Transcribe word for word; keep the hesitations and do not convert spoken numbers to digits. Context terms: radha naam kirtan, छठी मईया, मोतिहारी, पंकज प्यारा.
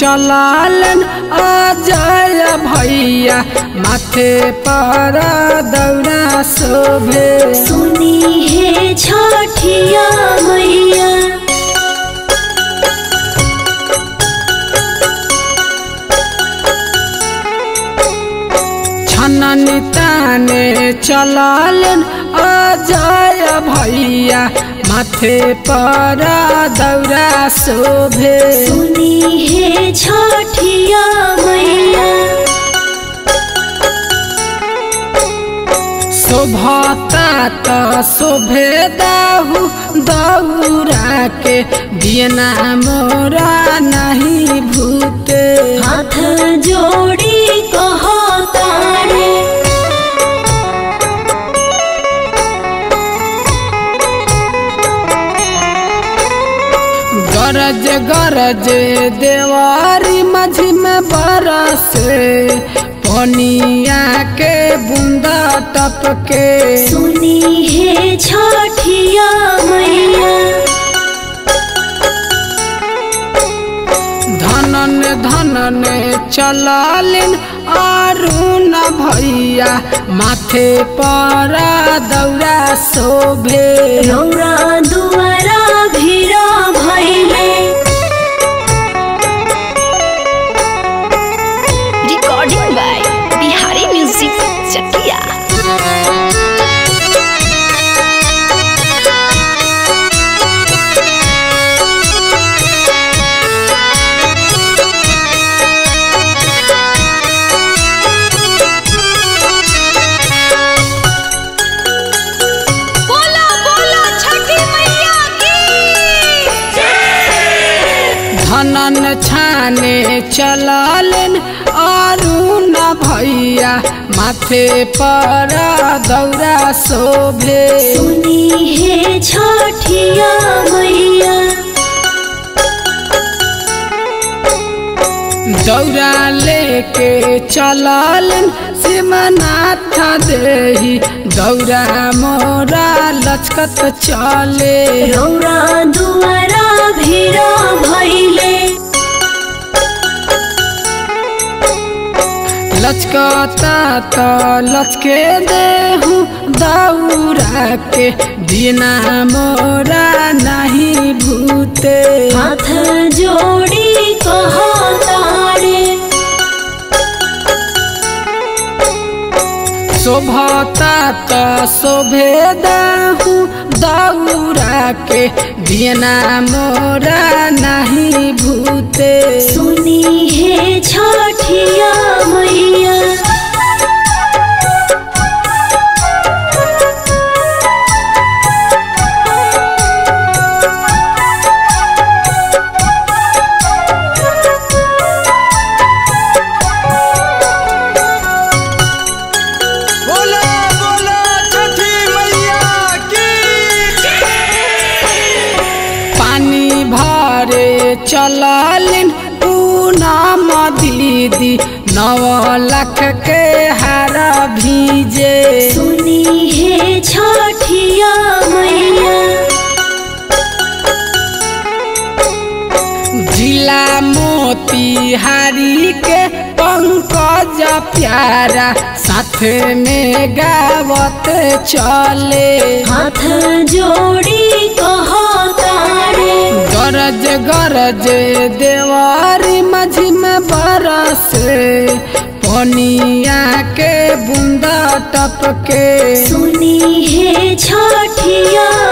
चलालन अजय भैया माथे पर दौड़ा शोभे। सुनी है छठिया मैया छनन ताने चलालन अजय भैया माथे पर दौरा शोभे। सुनी है छठिया मैया शोभता तो शोभे दाऊ दौरा के दियना मोरा नहीं भूते। हाथ जोड़ी कहो तारे गरज गरज देवारी मझी में बरसे पनिया के बूंदा टपके। सुनी है छठिया मैया धनन धनन चलालिन अरुण भैया माथे पर दौरा शोभे। रौरा दुआरा भिड़ा धनन छाने चलालन अरुण भैया माथे पर दौरा शोभे। सुनी है छठिया मैया दौरा लेके चलालन सिमनाथ देही दौरा मोरा लचकत चले। रौरा दुआरा भिड़ा भैले लचकता तो लचके देहू दौरा के बिना मोरा नहीं भूते। हाथ जोड़ी कहो तारे शोभता तो शोभे दाहू दौरा के बिना मोरा नहीं भूते। सुनी है छठिया मैया चलालिन पूनम दीदी नौ लाख के हारा भीजे। सुनी है छठिया मैया जिला मोतिहारी के पंकज प्यारा साथ में गावत चले। हाथ जोड़ी कहो तारे गरज गरज देवारी मझी में बरसे पनिया के बूंदा टपके। सुनी है छठिया